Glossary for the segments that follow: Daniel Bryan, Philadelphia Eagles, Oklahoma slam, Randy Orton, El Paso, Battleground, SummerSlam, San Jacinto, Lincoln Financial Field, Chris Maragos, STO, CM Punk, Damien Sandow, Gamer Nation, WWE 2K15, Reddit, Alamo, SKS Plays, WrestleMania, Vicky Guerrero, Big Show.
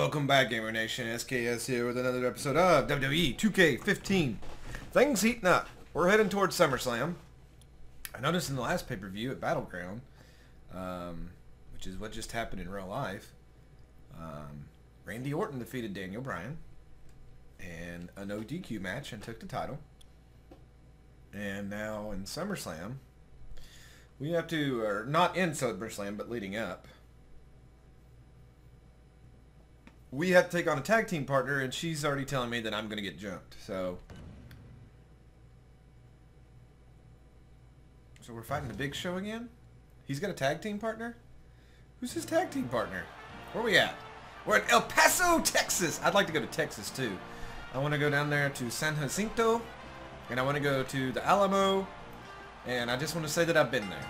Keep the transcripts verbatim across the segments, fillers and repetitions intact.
welcome back, Gamer Nation. S K S here with another episode of W W E two K fifteen. Things heating up. We're heading towards SummerSlam. I noticed in the last pay-per-view at Battleground, um, which is what just happened in real life, um, Randy Orton defeated Daniel Bryan in a no D Q match and took the title. And now in SummerSlam, we have to, or not in SummerSlam, but leading up, we have to take on a tag team partner, and she's already telling me that I'm going to get jumped. So so we're fighting the Big Show again? He's got a tag team partner? Who's his tag team partner? Where are we at? We're at El Paso, Texas. I'd like to go to Texas, too. I want to go down there to San Jacinto, and I want to go to the Alamo, and I just want to say that I've been there.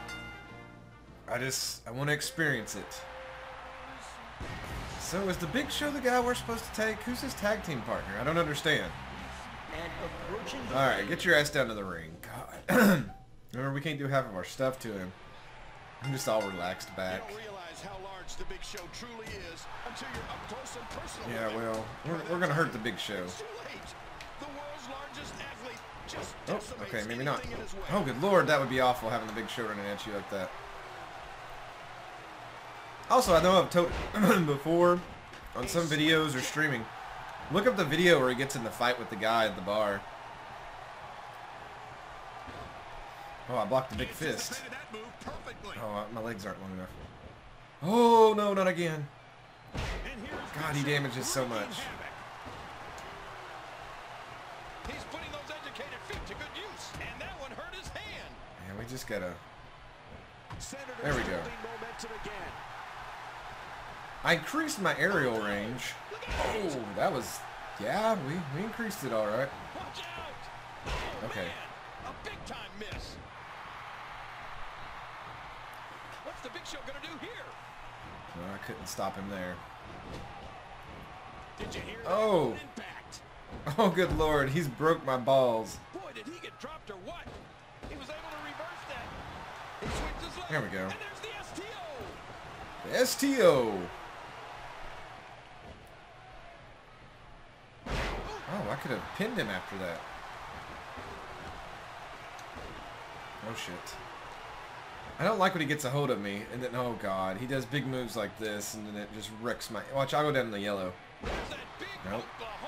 I just, I want to experience it. So is the Big Show the guy we're supposed to take? Who's his tag team partner? I don't understand. Alright, get your ass down to the ring. God. Remember, we can't do half of our stuff to him. I'm just all relaxed back. You don't realize how large the Big Show truly is until you're up close and personal. Yeah, well, we're, we're going to hurt the Big Show. Oh, okay, maybe not. Oh, good lord, that would be awful having the Big Show running at you like that. Also, I know I've told before on some videos or streaming, look up the video where he gets in the fight with the guy at the bar. Oh, I blocked the big fist. Oh, my legs aren't long enough. Oh, no, not again. God, he damages so much. He's putting those educated feet to good use, and that one hurt his hand. Yeah, we just gotta... There we go. I increased my aerial range. Oh, that was, yeah, we, we increased it all right. Okay. A big time miss. What's the Big Show gonna do here? I couldn't stop him there. Did you hear that? Oh. Oh, good lord, he's broke my balls. Boy, did he get dropped or what? He was able to reverse that. He switched his leg. There we go. And there's the S T O. The S T O. I could have pinned him after that. Oh shit. I don't like when he gets a hold of me and then, oh god, he does big moves like this and then it just wrecks my... Watch, I'll go down in the yellow. Nope. Oklahoma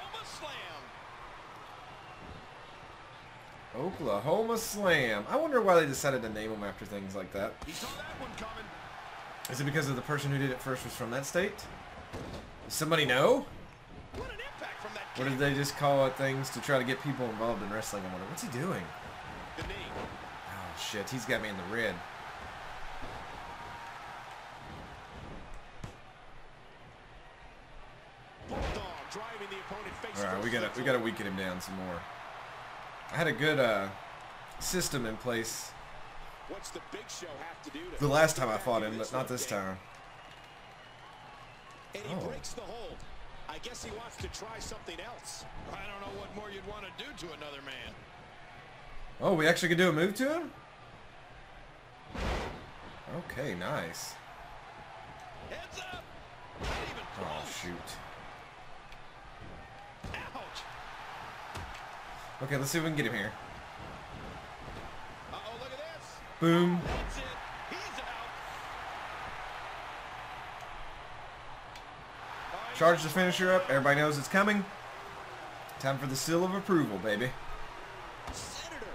slam. Oklahoma slam. I wonder why they decided to name him after things like that. He saw that one coming. Is it because of the person who did it first was from that state? Does somebody know? Or did they just call it things to try to get people involved in wrestling? I wonder, what's he doing? Oh shit, he's got me in the red. Alright, we gotta we gotta weaken him down some more. I had a good uh, system in place the last time I fought him, but not this time. And he breaks the hold. I guess he wants to try something else. I don't know what more you'd want to do to another man. Oh, we actually could do a move to him? Okay, nice. Heads up. Not even close. Oh, shoot. Ouch. Okay, let's see if we can get him here. Uh-oh, look at this. Boom. That's it. Charge the finisher up. Everybody knows it's coming. Time for the seal of approval, baby. Senator.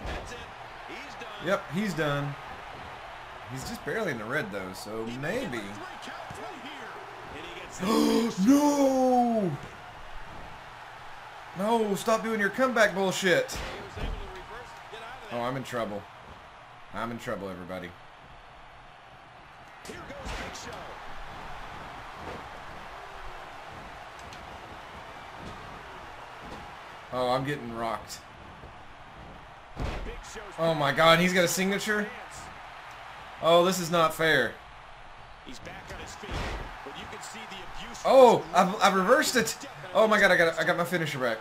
That's it. He's done. Yep, he's done. He's just barely in the red, though, so he maybe. Oh, no! No, stop doing your comeback bullshit. Oh, I'm in trouble. I'm in trouble, everybody. Here goes Big Show. Oh, I'm getting rocked. Oh my god, he's got a signature? Oh, this is not fair. He's back on his feet, but you can see the abuse. Oh, I've, I've reversed it. Oh my god, I got I got my finisher back.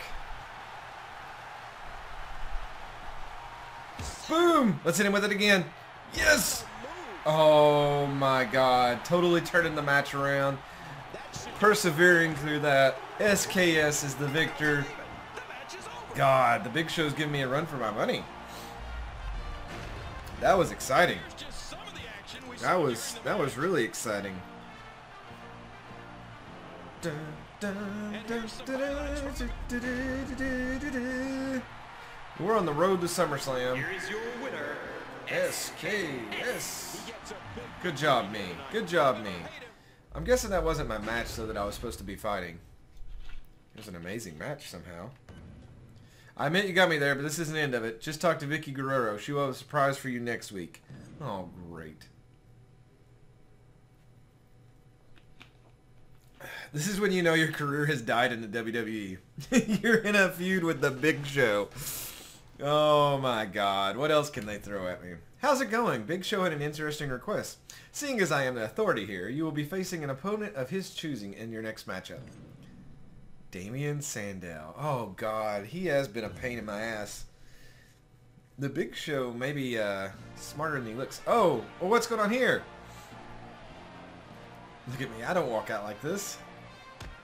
Boom! Let's hit him with it again. Yes! Oh my god, totally turning the match around. persevering through that. S K S is the victor. God, the Big Show's giving me a run for my money. That was exciting. That was that was really exciting. Dun, dun, dun, dun, dun, dun, dun, dun. We're on the road to SummerSlam. Here is your winner, S K S. Good job, me. Good job, me. I'm guessing that wasn't my match, though, that I was supposed to be fighting. It was an amazing match somehow. I meant you got me there, but this isn't the end of it. Just talk to Vicky Guerrero. She will have a surprise for you next week. Oh, great. This is when you know your career has died in the W W E. You're in a feud with the Big Show. Oh my God, what else can they throw at me? How's it going? Big Show had an interesting request. Seeing as I am the authority here, you will be facing an opponent of his choosing in your next matchup. Damien Sandow. Oh God, he has been a pain in my ass. The Big Show may be uh, smarter than he looks. Oh, well, what's going on here? Look at me, I don't walk out like this.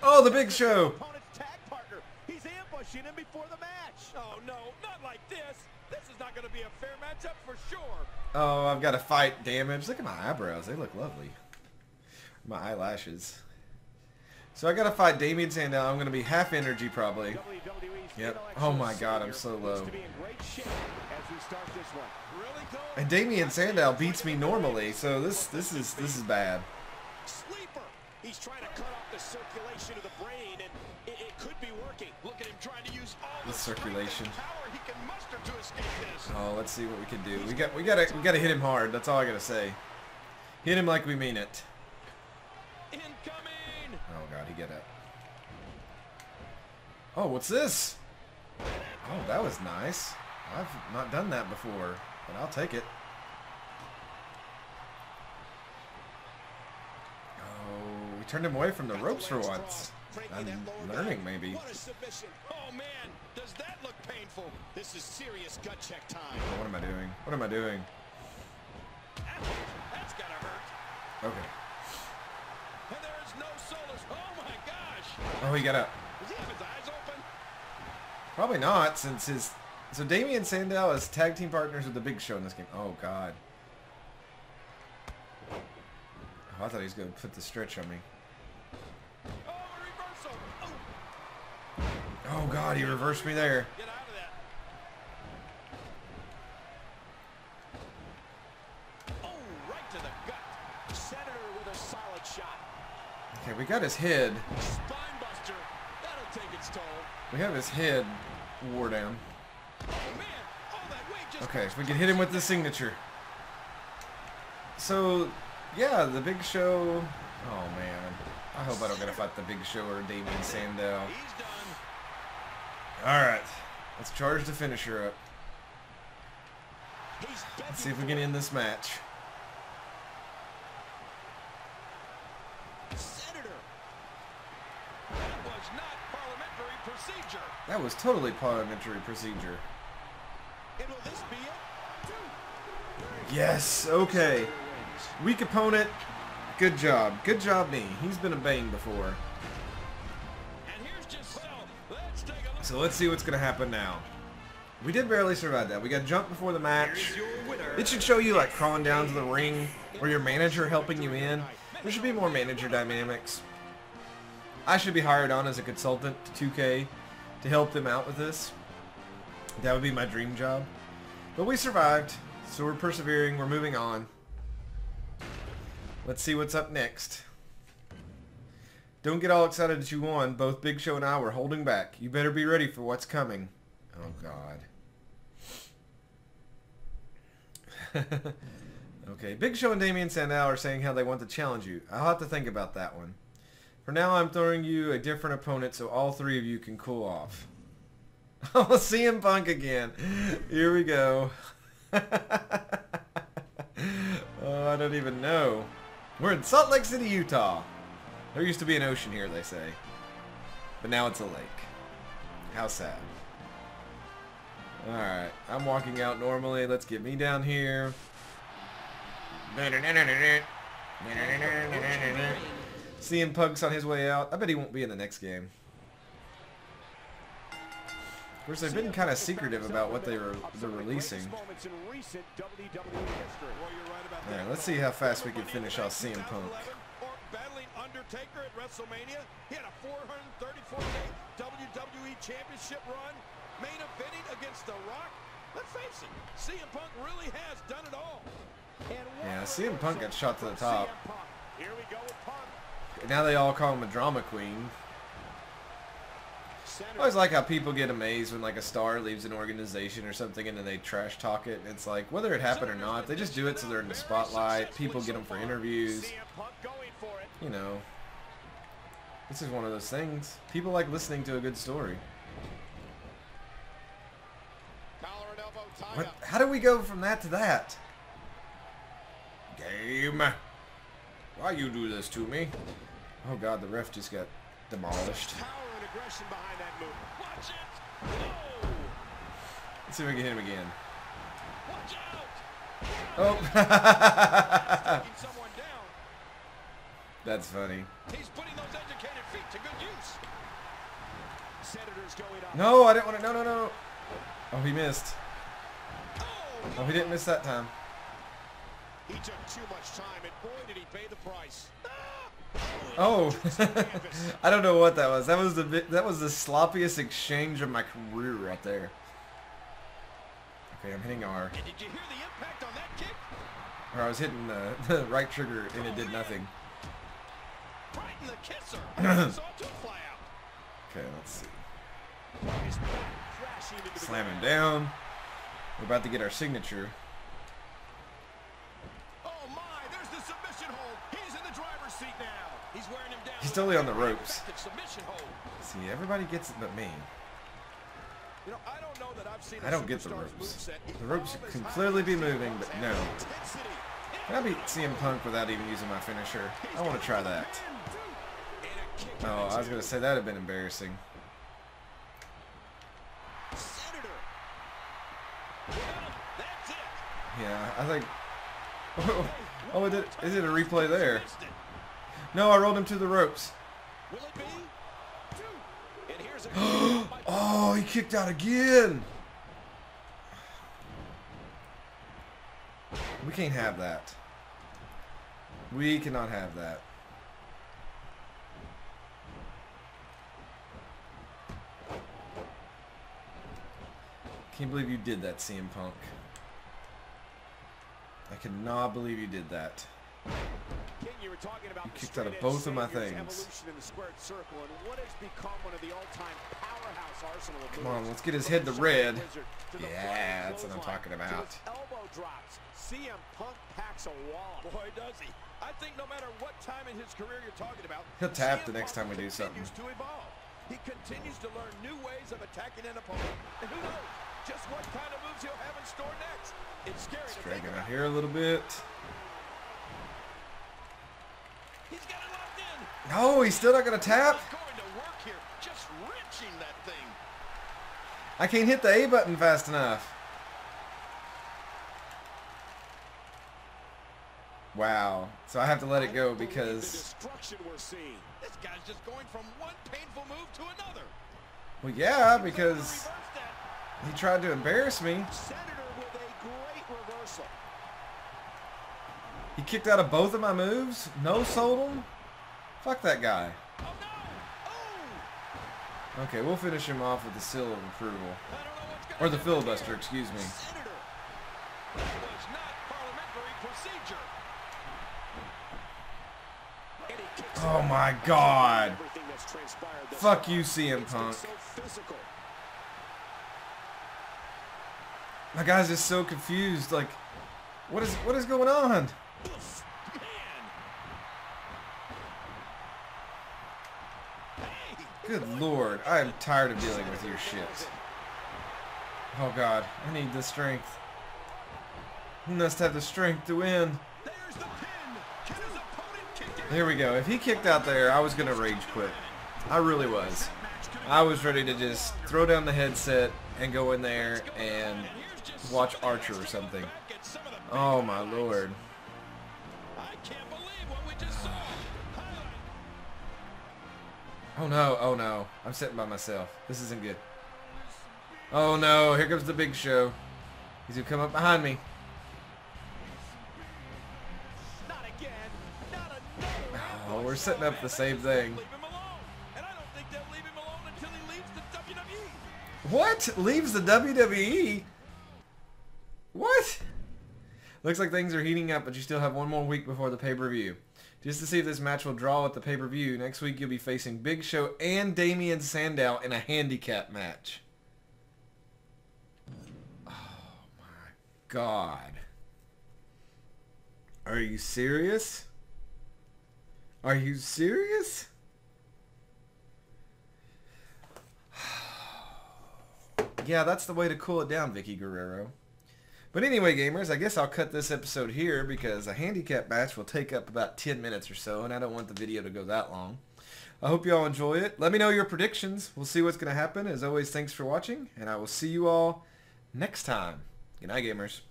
Oh, the Big Show! Him before the match. Oh no, not like this. This is not going to be a fair matchup for sure. Oh, I've got to fight damage. Look at my eyebrows. They look lovely. My eyelashes. So I got to fight Damien Sandow. I'm going to be half energy probably. Yep. Oh my God, I'm so low. And Damien Sandow beats me normally, so this this is this is bad. Sleeper. He's trying to cut off the circulation of the brain, and could be working. Look at him trying to use all the circulation. Oh, let's see what we can do. We got we gotta we gotta hit him hard, that's all I gotta say. Hit him like we mean it. Incoming. Oh God, he got up. Oh, what's this? Oh, that was nice. I've not done that before, but I'll take it. Oh, we turned him away from the ropes for once. I'm learning, maybe. What a submission. Oh man, does that look painful? This is serious gut check time. Oh, what am I doing? What am I doing? That's gotta hurt. Okay. And there's no solos. Oh my gosh. Oh, he got up. Does he have his eyes open? Probably not, since his. So Damien Sandow is tag team partners with the Big Show in this game. Oh God. Oh, I thought he was gonna put the stretch on me. Oh God, he reversed me there. Get out of that. Oh, right to the gut. Senator with a solid shot. Okay, we got his head. Spine buster. That'll take its toll. We have his head wore down. Oh, man. All that weight just okay, if we can hit him with the signature. So, yeah, the Big Show. Oh man, I hope I don't gotta fight the Big Show or Damien Sandow. He's done. Alright, let's charge the finisher up. Let's see if we can end this match. Senator. That was not parliamentary procedure. That was totally parliamentary procedure. And will this be it? Yes, okay. Weak opponent. Good job. Good job, me. He's been a bang before. So let's see what's going to happen now. We did barely survive that. We got jumped before the match. It should show you like crawling down to the ring or your manager helping you in. There should be more manager dynamics. I should be hired on as a consultant to two K to help them out with this. That would be my dream job. But we survived, so we're persevering. We're moving on. Let's see what's up next. Don't get all excited that you won. Both Big Show and I were holding back. You better be ready for what's coming. Oh, God. Okay, Big Show and Damien Sandow are saying how they want to challenge you. I'll have to think about that one. For now, I'm throwing you a different opponent so all three of you can cool off. Oh, C M Punk again. Here we go. Oh, I don't even know. We're in Salt Lake City, Utah. There used to be an ocean here, they say. But now it's a lake. How sad. Alright, I'm walking out normally. Let's get me down here. C M Punk's on his way out. I bet he won't be in the next game. Of course, they've been kind of secretive about what they were they're releasing. Man, let's see how fast we can finish off C M Punk. Undertaker at WrestleMania. He had a four hundred thirty-four day W W E Championship run, main eventing against The Rock. Let's face it, C M Punk really has done it all. And yeah, C M Punk got shot to the top. Here we go with Punk. Now they all call him a drama queen. I always like how people get amazed when like a star leaves an organization or something and then they trash talk it. It's like, whether it happened or not, they just do it so they're in the spotlight. People get them for interviews. You know, this is one of those things. People like listening to a good story. What, how do we go from that to that? Game. Why you do this to me? Oh God, the ref just got demolished. Behind that move. Watch it. Oh. Let's see if we can hit him again. Watch out. Oh. That's funny. He's putting those educated feet to good use. Senators going up. No, I didn't want to. No, no, no. Oh, he missed. Oh, he didn't miss that time. He took too much time, and boy, did he pay the price. Oh, I don't know what that was. That was the that was the sloppiest exchange of my career right there. Okay, I'm hitting R. Did you hear the impact on that kick? Or I was hitting the, the right trigger and it did nothing. Right in the kisser. Okay, let's see. Slam him down. We're about to get our signature. He's totally on the ropes. See, everybody gets it but me. I don't get the ropes. The ropes can clearly be moving, but no. Can I beat C M Punk without even using my finisher? I want to try that. Oh, I was going to say that would have been embarrassing. Yeah, I think... Oh, oh is, it, is it a replay there? No, I rolled him to the ropes. Will it be? And here's a oh, he kicked out again. We can't have that. We cannot have that. Can't believe you did that, C M Punk. I cannot believe you did that. You were talking about you kicked out of both of my things. Come on, let's get his head to red. Yeah, that's what I'm talking about. Elbow drops. C M Punk packs a wall. Boy, does he. I think no matter what time in his career you're talking about, he'll tap the next time we do something. He continues to learn new ways of attacking an opponent. And who knows just what kind of moves he'll have in store next. It's scary. Let's drag him out here a little bit. He's got it locked in. No, he's still not going to tap. He's going to work here, just wrenching that thing. I can't hit the A button fast enough. Wow. So I have to let it go because the destruction we're seeing. This guy's just going from one painful move to another. Well, yeah, because he tried to embarrass me. Senator with a great reversal. He kicked out of both of my moves? No sold him? Fuck that guy. Okay, we'll finish him off with the seal of approval. Or the filibuster, excuse me. Oh my God. Fuck you, C M Punk. My guy's just so confused. Like, what is, what is going on? Good Lord, I am tired of dealing with your shit. Oh God, I need the strength. He must have the strength to win. There we go. If he kicked out there, I was gonna rage quit. I really was. I was ready to just throw down the headset and go in there and watch Archer or something. Oh my Lord. I can't believe what we just saw. Oh no, oh no. I'm sitting by myself. This isn't good. Oh no, here comes the Big Show. He's gonna come up behind me. Oh, we're setting up the same thing. What? Leaves the W W E? What? Looks like things are heating up, but you still have one more week before the pay-per-view. Just to see if this match will draw at the pay-per-view, next week you'll be facing Big Show and Damien Sandow in a handicap match. Oh my god. Are you serious? Are you serious? Yeah, that's the way to cool it down, Vicky Guerrero. But anyway, gamers, I guess I'll cut this episode here because a handicap match will take up about ten minutes or so, and I don't want the video to go that long. I hope you all enjoy it. Let me know your predictions. We'll see what's going to happen. As always, thanks for watching, and I will see you all next time. Good night, gamers.